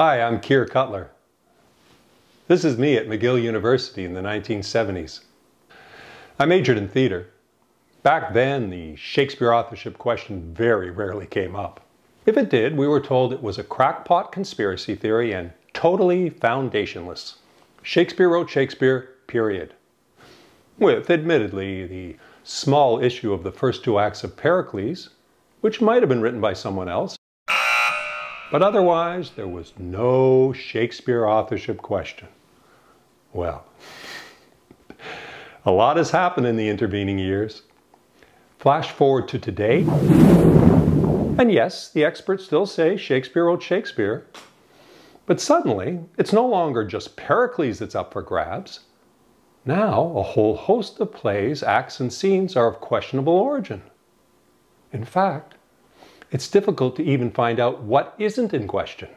Hi, I'm Keir Cutler. This is me at McGill University in the 1970s. I majored in theater. Back then, the Shakespeare authorship question very rarely came up. If it did, we were told it was a crackpot conspiracy theory and totally foundationless. Shakespeare wrote Shakespeare, period. With, admittedly, the small issue of the first two acts of Pericles, which might have been written by someone else. But otherwise, there was no Shakespeare authorship question. Well, a lot has happened in the intervening years. Flash forward to today, and yes, the experts still say Shakespeare wrote Shakespeare, but suddenly, it's no longer just Pericles that's up for grabs. Now, a whole host of plays, acts, and scenes are of questionable origin. In fact, it's difficult to even find out what isn't in question.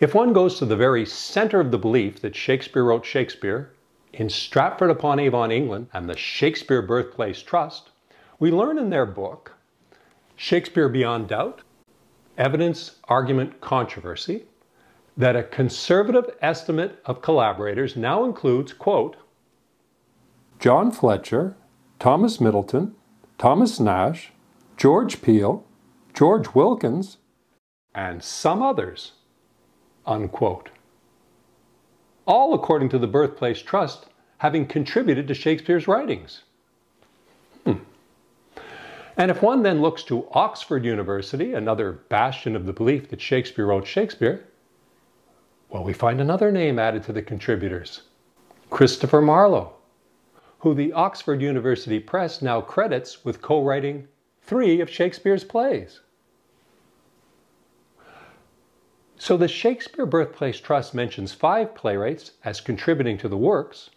If one goes to the very center of the belief that Shakespeare wrote Shakespeare, in Stratford-upon-Avon, England, and the Shakespeare Birthplace Trust, we learn in their book, Shakespeare Beyond Doubt, Evidence, Argument, Controversy, that a conservative estimate of collaborators now includes, quote, John Fletcher, Thomas Middleton, Thomas Nash, George Peele, George Wilkins, and some others, unquote. All according to the Birthplace Trust, having contributed to Shakespeare's writings. And if one then looks to Oxford University, another bastion of the belief that Shakespeare wrote Shakespeare, well, we find another name added to the contributors, Christopher Marlowe, who the Oxford University Press now credits with co-writing 3 of Shakespeare's plays. So the Shakespeare Birthplace Trust mentions 5 playwrights as contributing to the works,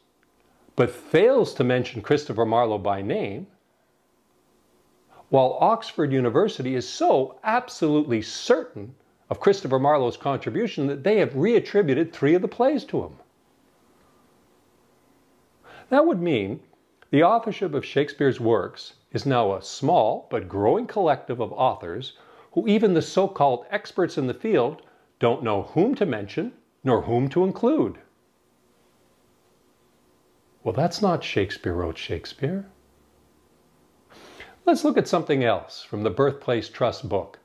but fails to mention Christopher Marlowe by name, while Oxford University is so absolutely certain of Christopher Marlowe's contribution that they have reattributed 3 of the plays to him. That would mean the authorship of Shakespeare's works is now a small but growing collective of authors who even the so-called experts in the field don't know whom to mention nor whom to include. Well, that's not Shakespeare wrote Shakespeare. Let's look at something else from the Birthplace Trust book.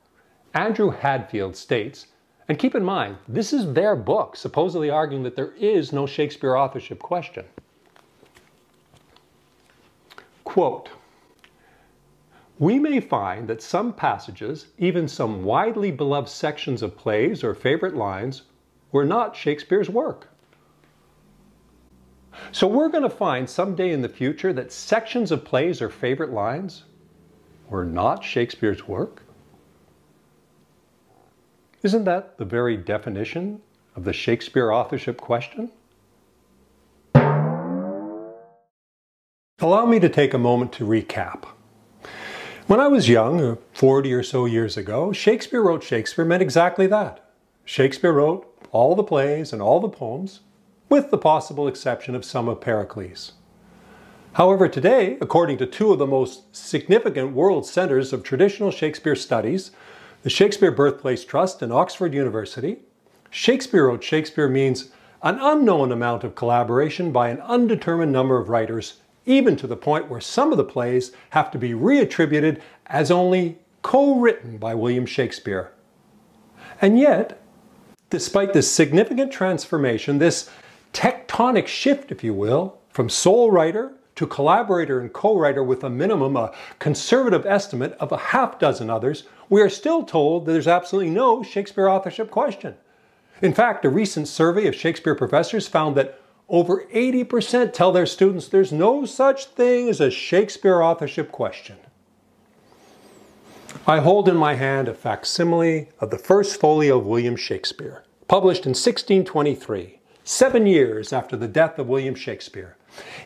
Andrew Hadfield states, and keep in mind, this is their book, supposedly arguing that there is no Shakespeare authorship question. Quote, we may find that some passages, even some widely beloved sections of plays or favorite lines, were not Shakespeare's work. So we're going to find someday in the future that sections of plays or favorite lines were not Shakespeare's work? Isn't that the very definition of the Shakespeare authorship question? Allow me to take a moment to recap. When I was young, 40 or so years ago, Shakespeare wrote Shakespeare meant exactly that. Shakespeare wrote all the plays and all the poems, with the possible exception of some of Pericles. However, today, according to 2 of the most significant world centers of traditional Shakespeare studies, the Shakespeare Birthplace Trust and Oxford University, Shakespeare wrote Shakespeare means an unknown amount of collaboration by an undetermined number of writers, even to the point where some of the plays have to be reattributed as only co-written by William Shakespeare. And yet, despite this significant transformation, this tectonic shift, if you will, from sole writer to collaborator and co-writer with a minimum, a conservative estimate of a half dozen others, we are still told that there's absolutely no Shakespeare authorship question. In fact, a recent survey of Shakespeare professors found that over 80% tell their students there's no such thing as a Shakespeare authorship question. I hold in my hand a facsimile of the First Folio of William Shakespeare, published in 1623, 7 years after the death of William Shakespeare.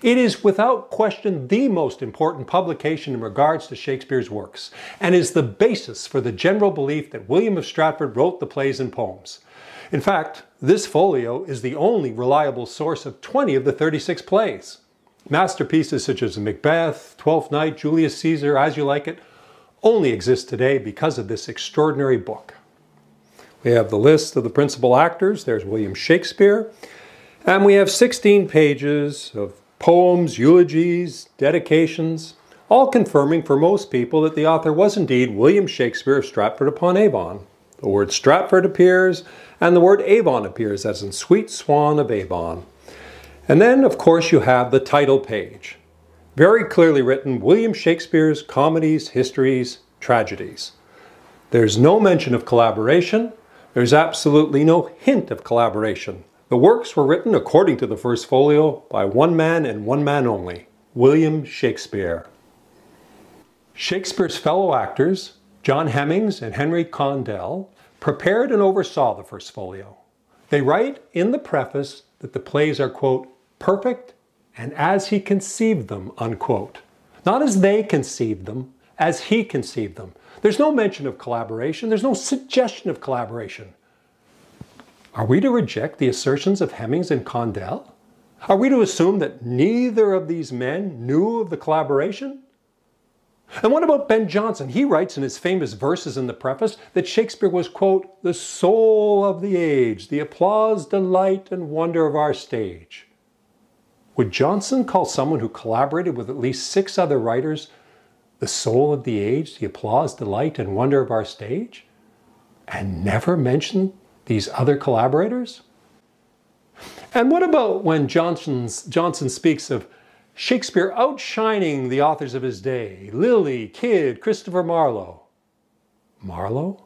It is without question the most important publication in regards to Shakespeare's works, and is the basis for the general belief that William of Stratford wrote the plays and poems. In fact, this folio is the only reliable source of 20 of the 36 plays. Masterpieces such as Macbeth, Twelfth Night, Julius Caesar, As You Like It, only exist today because of this extraordinary book. We have the list of the principal actors. There's William Shakespeare. And we have 16 pages of poems, eulogies, dedications, all confirming for most people that the author was indeed William Shakespeare of Stratford-upon-Avon. The word Stratford appears, and the word Avon appears, as in Sweet Swan of Avon. And then, of course, you have the title page. Very clearly written, William Shakespeare's Comedies, Histories, Tragedies. There's no mention of collaboration. There's absolutely no hint of collaboration. The works were written, according to the First Folio, by one man and one man only, William Shakespeare. Shakespeare's fellow actors, John Heminges and Henry Condell, prepared and oversaw the First Folio. They write in the preface that the plays are, quote, perfect and as he conceived them, unquote. Not as they conceived them, as he conceived them. There's no mention of collaboration. There's no suggestion of collaboration. Are we to reject the assertions of Heminges and Condell? Are we to assume that neither of these men knew of the collaboration? And what about Ben Jonson? He writes in his famous verses in the preface that Shakespeare was, quote, the soul of the age, the applause, delight, and wonder of our stage. Would Jonson call someone who collaborated with at least 6 other writers the soul of the age, the applause, delight, and wonder of our stage, and never mention these other collaborators? And what about when Jonson speaks of Shakespeare outshining the authors of his day, Lyly, Kidd, Christopher Marlowe? Marlowe?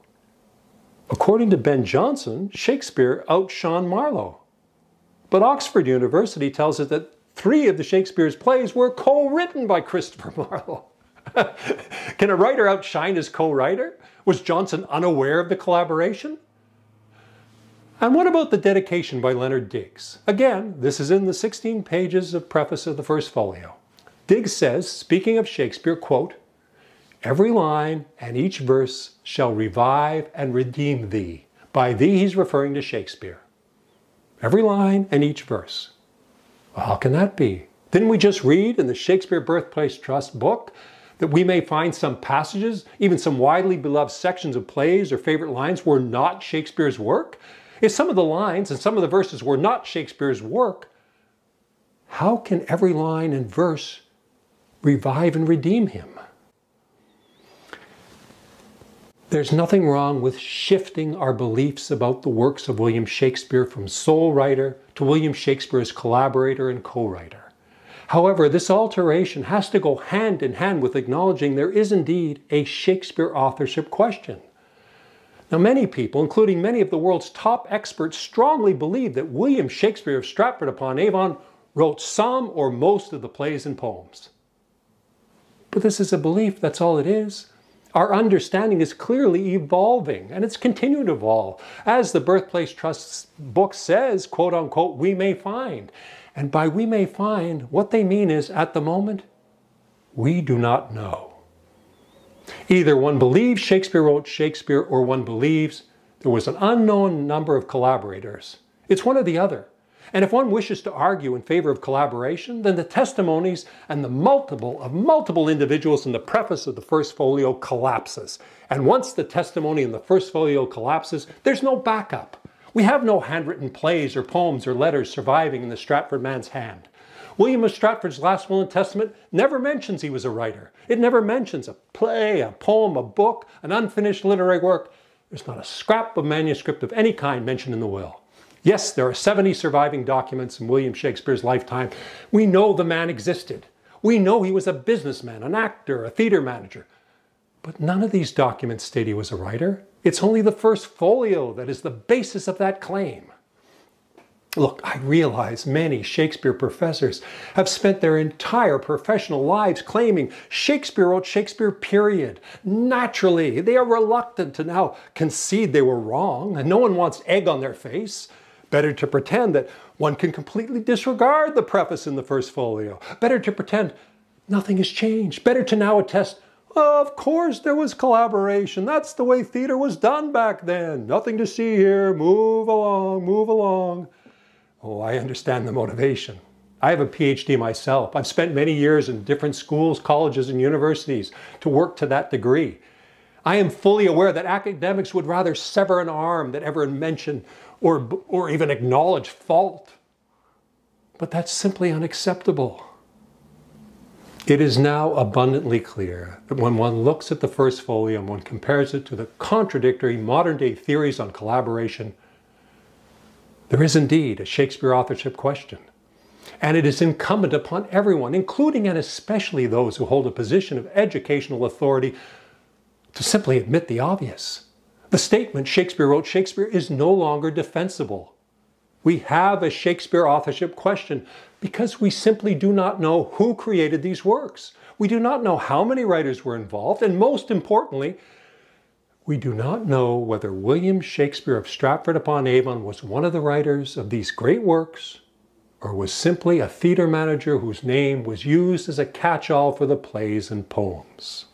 According to Ben Jonson, Shakespeare outshone Marlowe. But Oxford University tells us that 3 of the Shakespeare's plays were co-written by Christopher Marlowe. Can a writer outshine his co-writer? Was Jonson unaware of the collaboration? And what about the dedication by Leonard Diggs? Again, this is in the 16 pages of preface of the First Folio. Diggs says, speaking of Shakespeare, quote, every line and each verse shall revive and redeem thee. By thee, he's referring to Shakespeare. Every line and each verse. Well, how can that be? Didn't we just read in the Shakespeare Birthplace Trust book that we may find some passages, even some widely beloved sections of plays or favorite lines were not Shakespeare's work? If some of the lines and some of the verses were not Shakespeare's work, how can every line and verse revive and redeem him? There's nothing wrong with shifting our beliefs about the works of William Shakespeare from sole writer to William Shakespeare's collaborator and co-writer. However, this alteration has to go hand in hand with acknowledging there is indeed a Shakespeare authorship question. Now, many people, including many of the world's top experts, strongly believe that William Shakespeare of Stratford-upon-Avon wrote some or most of the plays and poems. But this is a belief, that's all it is. Our understanding is clearly evolving, and it's continuing to evolve. As the Birthplace Trust's book says, quote unquote, we may find. And by we may find, what they mean is, at the moment, we do not know. Either one believes Shakespeare wrote Shakespeare, or one believes there was an unknown number of collaborators. It's one or the other. And if one wishes to argue in favor of collaboration, then the testimonies and the multiple individuals in the preface of the First Folio collapses. And once the testimony in the First Folio collapses, there's no backup. We have no handwritten plays or poems or letters surviving in the Stratford man's hand. William of Stratford's last will and testament never mentions he was a writer. It never mentions a play, a poem, a book, an unfinished literary work. There's not a scrap of manuscript of any kind mentioned in the will. Yes, there are 70 surviving documents in William Shakespeare's lifetime. We know the man existed. We know he was a businessman, an actor, a theater manager. But none of these documents state he was a writer. It's only the First Folio that is the basis of that claim. Look, I realize many Shakespeare professors have spent their entire professional lives claiming Shakespeare wrote Shakespeare, period. Naturally, they are reluctant to now concede they were wrong, and no one wants egg on their face. Better to pretend that one can completely disregard the preface in the First Folio. Better to pretend nothing has changed. Better to now attest, of course there was collaboration. That's the way theater was done back then. Nothing to see here. Move along, move along. Oh, I understand the motivation. I have a PhD myself. I've spent many years in different schools, colleges, and universities to work to that degree. I am fully aware that academics would rather sever an arm than ever mention or even acknowledge fault. But that's simply unacceptable. It is now abundantly clear that when one looks at the First Folio and one compares it to the contradictory modern-day theories on collaboration, there is indeed a Shakespeare authorship question. And it is incumbent upon everyone, including and especially those who hold a position of educational authority, to simply admit the obvious. The statement Shakespeare wrote Shakespeare is no longer defensible. We have a Shakespeare authorship question because we simply do not know who created these works. We do not know how many writers were involved, and most importantly, we do not know whether William Shakespeare of Stratford-upon-Avon was one of the writers of these great works or was simply a theater manager whose name was used as a catch-all for the plays and poems.